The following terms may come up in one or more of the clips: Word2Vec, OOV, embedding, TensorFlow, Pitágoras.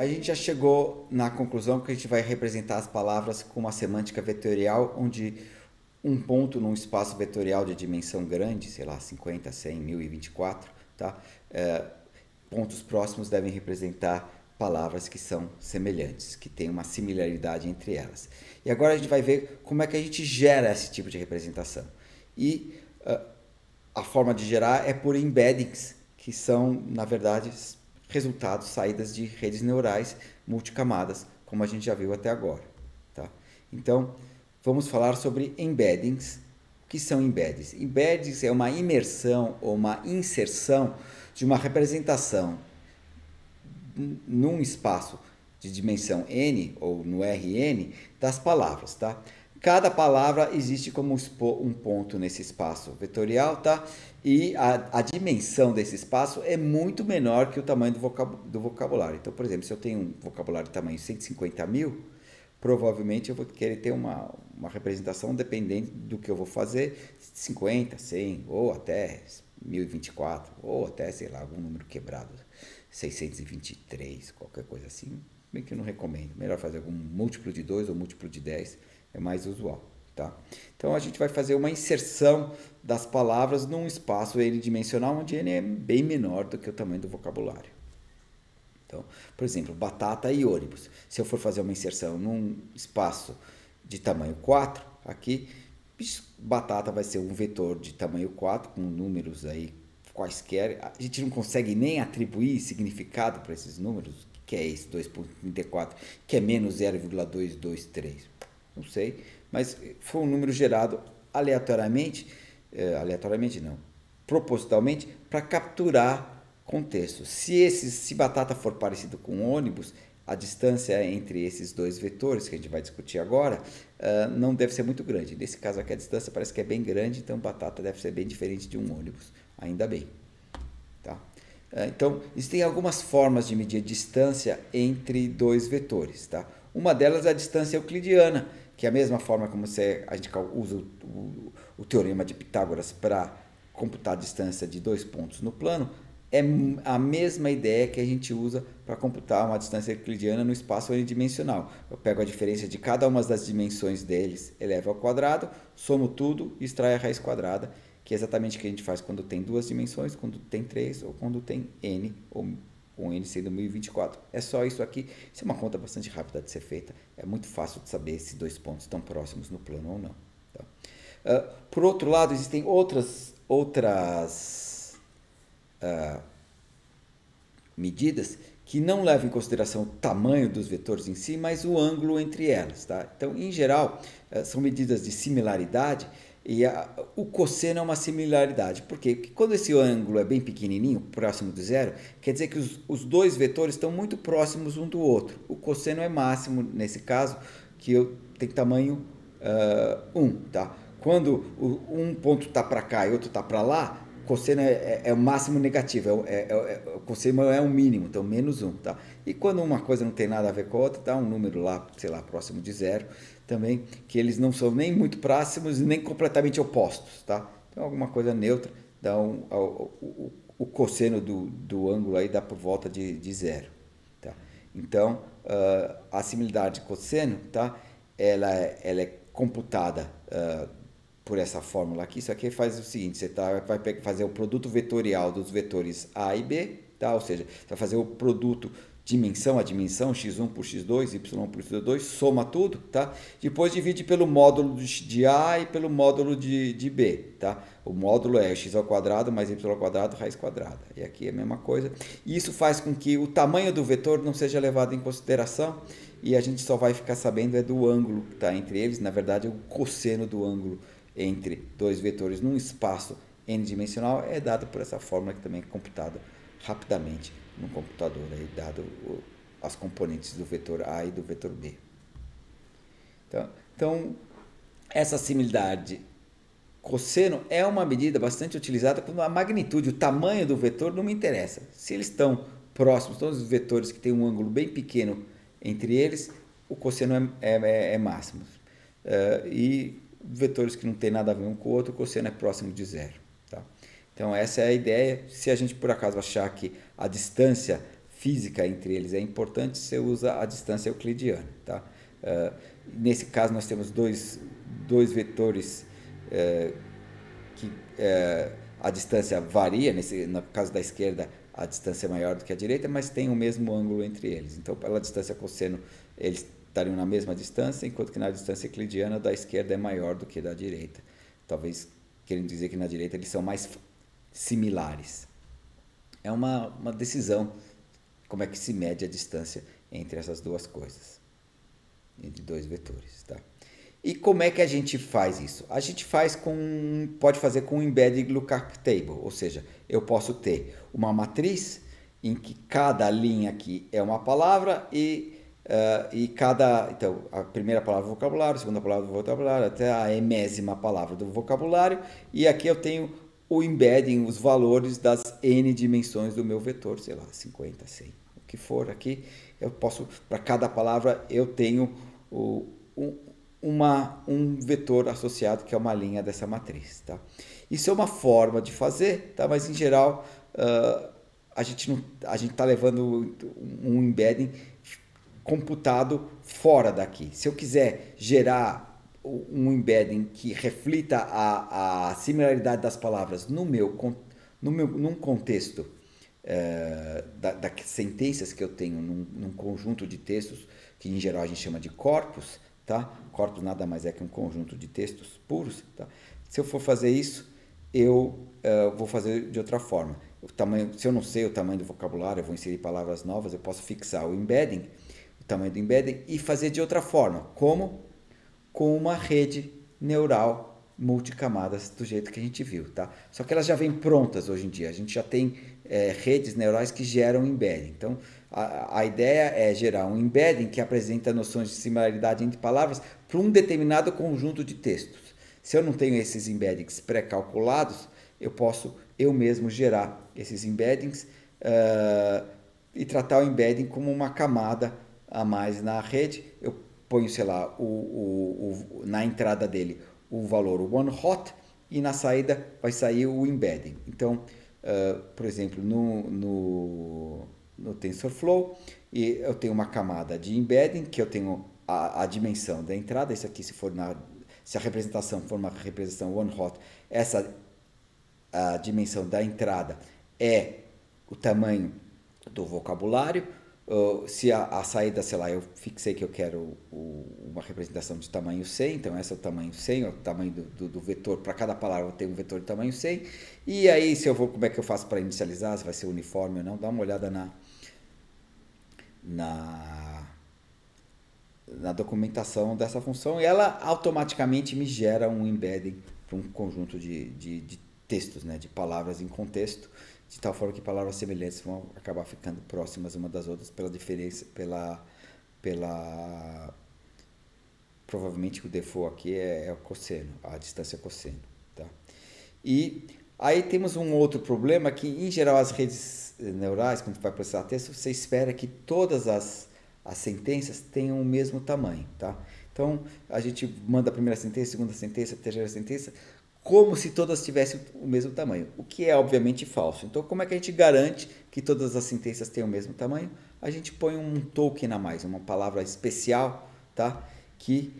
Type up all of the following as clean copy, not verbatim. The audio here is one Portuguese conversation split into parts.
a gente já chegou na conclusão que a gente vai representar as palavras com uma semântica vetorial, onde um ponto num espaço vetorial de dimensão grande, sei lá, 50, 100, 1024, tá? Pontos próximos devem representar palavras que são semelhantes, que têm uma similaridade entre elas. E agora a gente vai ver como é que a gente gera esse tipo de representação. E a forma de gerar é por embeddings, que são, na verdade, resultados, saídas de redes neurais multicamadas, como a gente já viu até agora. Tá? Então, vamos falar sobre embeddings. O que são embeddings? Embeddings é uma imersão ou uma inserção de uma representação num espaço de dimensão n ou no Rn das palavras, tá? Cada palavra existe como um ponto nesse espaço vetorial, tá? E a dimensão desse espaço é muito menor que o tamanho do vocabulário. Então, por exemplo, se eu tenho um vocabulário de tamanho 150.000, provavelmente eu vou querer ter uma representação dependente do que eu vou fazer, 50, 100 ou até 1024 ou até, sei lá, algum número quebrado. 623, qualquer coisa assim, bem que eu não recomendo. Melhor fazer algum múltiplo de 2 ou múltiplo de 10, é mais usual, tá? Então, a gente vai fazer uma inserção das palavras num espaço n-dimensional, onde n é bem menor do que o tamanho do vocabulário. Então, por exemplo, batata e ônibus. Se eu for fazer uma inserção num espaço de tamanho 4, aqui, batata vai ser um vetor de tamanho 4, com números aí, quaisquer, a gente não consegue nem atribuir significado para esses números, que é esse 2.34, que é menos 0,223, não sei, mas foi um número gerado aleatoriamente, propositalmente, para capturar contexto. Se batata for parecido com ônibus, a distância entre esses dois vetores, que a gente vai discutir agora, não deve ser muito grande. Nesse caso aqui a distância parece que é bem grande, então batata deve ser bem diferente de um ônibus, ainda bem. Tá? Então, existem algumas formas de medir distância entre dois vetores. Tá? Uma delas é a distância euclidiana, que é a mesma forma como a gente usa o teorema de Pitágoras para computar a distância de dois pontos no plano, é a mesma ideia que a gente usa para computar uma distância euclidiana no espaço n-dimensional. Eu pego a diferença de cada uma das dimensões deles, elevo ao quadrado, somo tudo e extraio a raiz quadrada, que é exatamente o que a gente faz quando tem duas dimensões, quando tem três ou quando tem n, ou com n sendo 1024. É só isso aqui. Isso é uma conta bastante rápida de ser feita. É muito fácil de saber se dois pontos estão próximos no plano ou não. Tá? Por outro lado, existem outras medidas que não levam em consideração o tamanho dos vetores em si, mas o ângulo entre elas. Tá? Então, em geral, são medidas de similaridade e o cosseno é uma similaridade. Por quê? Porque quando esse ângulo é bem pequenininho, próximo do zero, quer dizer que os dois vetores estão muito próximos um do outro. O cosseno é máximo, nesse caso, que tem tamanho 1. Tá? Quando um ponto está para cá e outro está para lá, cosseno é o máximo negativo, o cosseno é o mínimo, então menos 1, tá? E quando uma coisa não tem nada a ver com a outra, tá um número lá, sei lá, próximo de zero também, que eles não são nem muito próximos, nem completamente opostos, tá? Então alguma coisa neutra, dá o cosseno do ângulo aí dá por volta de zero, tá? Então, a similaridade de cosseno, tá? Ela é computada por essa fórmula aqui. Isso aqui faz o seguinte, você vai fazer o produto vetorial dos vetores A e B, tá? Ou seja, você vai fazer o produto dimensão a dimensão, x1 por x2, y por y2, soma tudo, tá? Depois divide pelo módulo de A e pelo módulo de B, tá? O módulo é x² mais y² raiz quadrada. E aqui é a mesma coisa. E isso faz com que o tamanho do vetor não seja levado em consideração e a gente só vai ficar sabendo do ângulo que está entre eles, na verdade o cosseno do ângulo entre dois vetores num espaço n-dimensional é dado por essa fórmula que também é computada rapidamente no computador, aí, dado as componentes do vetor A e do vetor B. Então essa similaridade cosseno é uma medida bastante utilizada quando a magnitude, o tamanho do vetor não me interessa. Se eles estão próximos, todos os vetores que têm um ângulo bem pequeno entre eles, o cosseno é máximo. E vetores que não tem nada a ver um com o outro, o cosseno é próximo de zero. Tá? Então essa é a ideia. Se a gente por acaso achar que a distância física entre eles é importante, você usa a distância euclidiana. Tá? Nesse caso, nós temos dois vetores que a distância varia. No caso da esquerda, a distância é maior do que a direita, mas tem o mesmo ângulo entre eles. Então, pela distância cosseno, eles estariam na mesma distância, enquanto que na distância euclidiana, da esquerda é maior do que da direita. Talvez querendo dizer que na direita eles são mais similares. É uma decisão como é que se mede a distância entre essas duas coisas, entre dois vetores. Tá? E como é que a gente faz isso? A gente faz pode fazer com um embedded lookup table, ou seja, eu posso ter uma matriz em que cada linha aqui é uma palavra e cada, então, a primeira palavra do vocabulário, a segunda palavra do vocabulário, até a enésima palavra do vocabulário. E aqui eu tenho o embedding, os valores das n dimensões do meu vetor, sei lá, 50, 100, o que for aqui. Eu posso, para cada palavra, eu tenho um vetor associado que é uma linha dessa matriz. Tá? Isso é uma forma de fazer, tá? Mas em geral a gente está levando um embedding computado fora daqui. Se eu quiser gerar um embedding que reflita a similaridade das palavras num contexto das sentenças que eu tenho, num conjunto de textos, que em geral a gente chama de corpus, tá? Corpus nada mais é que um conjunto de textos puros, tá? Se eu for fazer isso, eu vou fazer de outra forma. O tamanho, se eu não sei o tamanho do vocabulário, eu vou inserir palavras novas, eu posso fixar o embedding, tamanho do embedding, e fazer de outra forma, como com uma rede neural multicamadas do jeito que a gente viu, tá? Só que elas já vêm prontas hoje em dia, a gente já tem redes neurais que geram embedding. Então a ideia é gerar um embedding que apresenta noções de similaridade entre palavras para um determinado conjunto de textos. Se eu não tenho esses embeddings pré-calculados, eu posso eu mesmo gerar esses embeddings e tratar o embedding como uma camada a mais na rede. Eu ponho, sei lá, na entrada dele o valor one hot e na saída vai sair o embedding. Então, por exemplo, no TensorFlow, eu tenho uma camada de embedding, que eu tenho a dimensão da entrada. Isso aqui, se a representação for uma representação one hot, a dimensão da entrada é o tamanho do vocabulário. Se a saída, sei lá, eu fixei que eu quero uma representação de tamanho 100, então esse é o tamanho 100, é o tamanho do vetor. Para cada palavra eu tenho um vetor de tamanho 100, e aí como é que eu faço para inicializar, se vai ser uniforme ou não. Dá uma olhada na documentação dessa função, e ela automaticamente me gera um embedding para um conjunto de textos, né, de palavras em contexto, de tal forma que palavras semelhantes vão acabar ficando próximas uma das outras pela diferença, provavelmente o default aqui é o cosseno, a distância cosseno, tá? E aí temos um outro problema que, em geral, as redes neurais, quando vai processar texto, você espera que todas as sentenças tenham o mesmo tamanho, tá? Então, a gente manda a primeira sentença, a segunda sentença, a terceira sentença, como se todas tivessem o mesmo tamanho, o que é obviamente falso. Então, como é que a gente garante que todas as sentenças tenham o mesmo tamanho? A gente põe um token a mais, uma palavra especial, tá? Que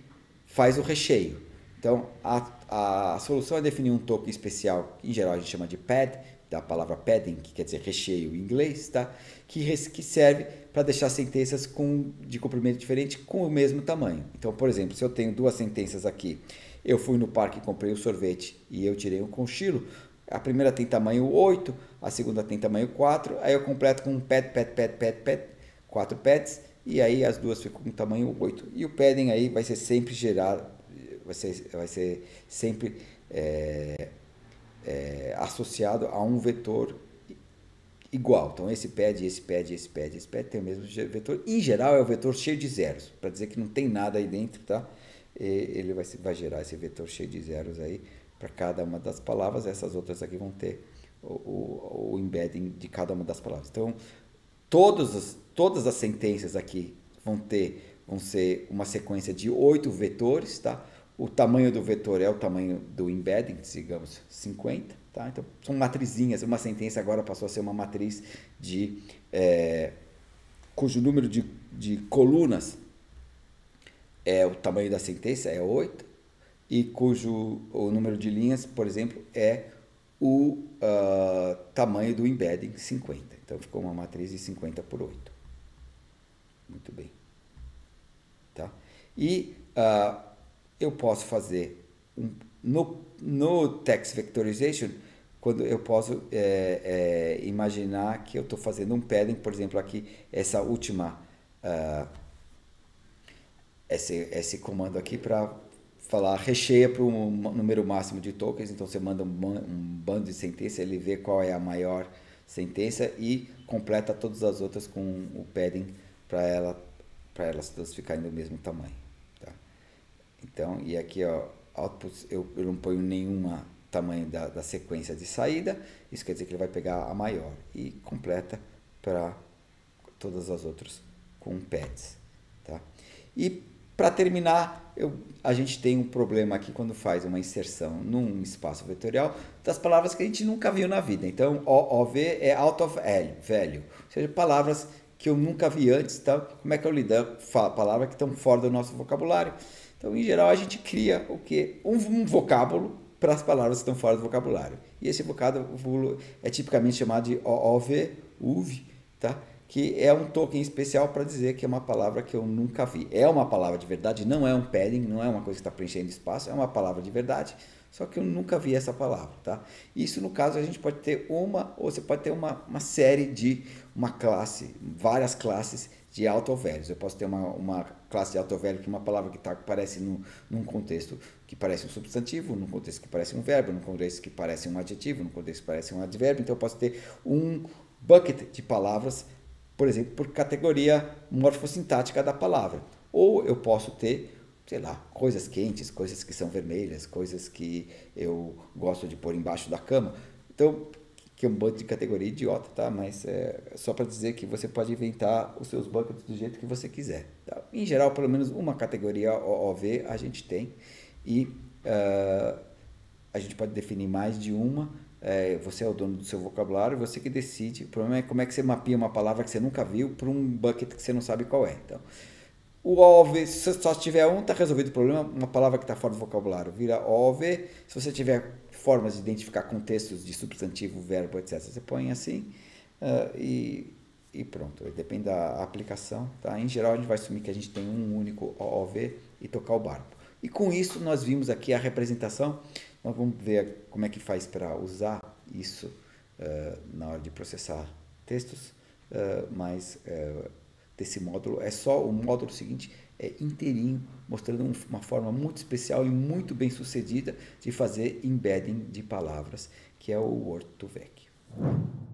faz o recheio. Então, a solução é definir um token especial, que em geral a gente chama de pad, da palavra padding, que quer dizer recheio em inglês, tá? Que serve para deixar sentenças de comprimento diferente com o mesmo tamanho. Então, por exemplo, se eu tenho duas sentenças aqui, eu fui no parque e comprei um sorvete e eu tirei um conchilo. A primeira tem tamanho 8, a segunda tem tamanho 4, aí eu completo com um pad, pad, pad, pad, pad, 4 pads, e aí as duas ficam com tamanho 8. E o padding aí vai ser sempre gerado, vai ser sempre associado a um vetor igual. Então esse pad, esse pad, esse pad, esse pad tem o mesmo vetor. Em geral é o vetor cheio de zeros, para dizer que não tem nada aí dentro, tá? Ele vai gerar esse vetor cheio de zeros aí para cada uma das palavras. Essas outras aqui vão ter o embedding de cada uma das palavras. Então, todas as sentenças aqui vão ser uma sequência de 8 vetores, tá? O tamanho do vetor é o tamanho do embedding, digamos 50, tá? Então, são matrizinhas. Uma sentença agora passou a ser uma matriz de cujo número de colunas é o tamanho da sentença, é 8, e cujo o número de linhas, por exemplo, é o tamanho do embedding, 50. Então, ficou uma matriz de 50 por 8. Muito bem. Tá? E eu posso fazer, no text vectorization, quando eu posso imaginar que eu estou fazendo um padding, por exemplo, aqui, essa última, esse comando aqui para falar, recheia para um número máximo de tokens, então você manda um bando de sentença, ele vê qual é a maior sentença e completa todas as outras com o padding para elas todas ficarem do mesmo tamanho. Tá? Então, e aqui, ó, outputs, eu não ponho nenhuma tamanho da sequência de saída, isso quer dizer que ele vai pegar a maior e completa para todas as outras com pads, tá? E para terminar, a gente tem um problema aqui quando faz uma inserção num espaço vetorial das palavras que a gente nunca viu na vida. Então, OOV é out of value, ou seja, palavras que eu nunca vi antes, tá? Como é que eu lido com palavras que estão fora do nosso vocabulário? Então, em geral, a gente cria o quê? Um vocábulo para as palavras que estão fora do vocabulário. E esse vocábulo é tipicamente chamado de OOV, tá? Que é um token especial para dizer que é uma palavra que eu nunca vi. É uma palavra de verdade, não é um padding, não é uma coisa que está preenchendo espaço, é uma palavra de verdade, só que eu nunca vi essa palavra. Tá? Isso, no caso, a gente pode ter ou você pode ter uma série de, várias classes de autovalues. Eu posso ter uma classe de autovalue, que é uma palavra que aparece num contexto que parece um substantivo, num contexto que parece um verbo, num contexto que parece um adjetivo, num contexto que parece um advérbio. Então, eu posso ter um bucket de palavras, por exemplo, por categoria morfossintática da palavra. Ou eu posso ter, sei lá, coisas quentes, coisas que são vermelhas, coisas que eu gosto de pôr embaixo da cama. Então, que é um monte de categoria idiota, tá? Mas é só para dizer que você pode inventar os seus buckets do jeito que você quiser. Tá? Em geral, pelo menos uma categoria OOV a gente tem e a gente pode definir mais de uma. Você é o dono do seu vocabulário, você que decide. O problema é como é que você mapeia uma palavra que você nunca viu para um bucket que você não sabe qual é. Então, o OOV, se só tiver um, está resolvido o problema. Uma palavra que está fora do vocabulário vira OOV. Se você tiver formas de identificar contextos de substantivo, verbo, etc., você põe assim e pronto. Depende da aplicação. Tá? Em geral, a gente vai assumir que a gente tem um único OOV e tocar o barco. E com isso, nós vimos aqui a representação. Nós vamos ver como é que faz para usar isso na hora de processar textos, mas... desse módulo, é só o módulo seguinte, é inteirinho, mostrando uma forma muito especial e muito bem sucedida de fazer embedding de palavras, que é o Word2Vec.